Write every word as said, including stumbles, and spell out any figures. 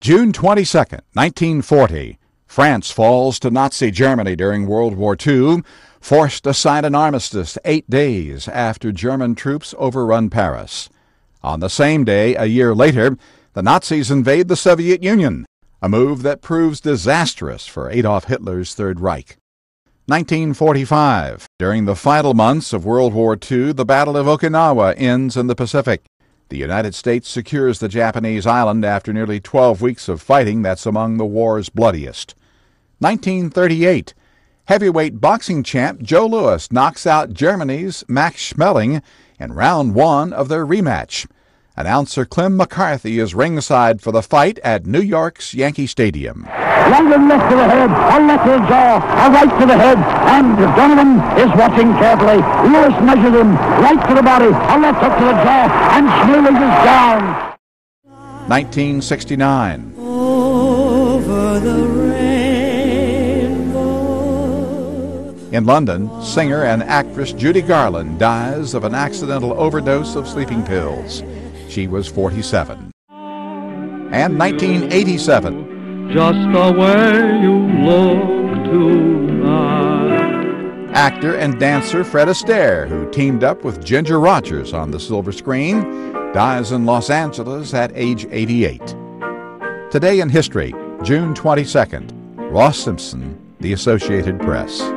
June twenty-second, nineteen forty, France falls to Nazi Germany during World War Two, forced to sign an armistice eight days after German troops overrun Paris. On the same day, a year later, the Nazis invade the Soviet Union, a move that proves disastrous for Adolf Hitler's Third Reich. nineteen forty-five, during the final months of World War Two, the Battle of Okinawa ends in the Pacific. The United States secures the Japanese island after nearly twelve weeks of fighting that's among the war's bloodiest. nineteen thirty-eight. Heavyweight boxing champ Joe Louis knocks out Germany's Max Schmeling in round one of their rematch. Announcer Clem McCarthy is ringside for the fight at New York's Yankee Stadium. London left to the head, a left to the jaw, a right to the head, and Donovan is watching carefully. Lewis measures him, right to the body, a left hook to the jaw, and Schmeling is down. nineteen sixty-nine. Over the rainbow. In London, singer and actress Judy Garland dies of an accidental overdose of sleeping pills. She was forty-seven. And nineteen eighty-seven. Just the way you look tonight. Actor and dancer Fred Astaire, who teamed up with Ginger Rogers on the silver screen, dies in Los Angeles at age eighty-eight. Today in history, June twenty-second, Ross Simpson, The Associated Press.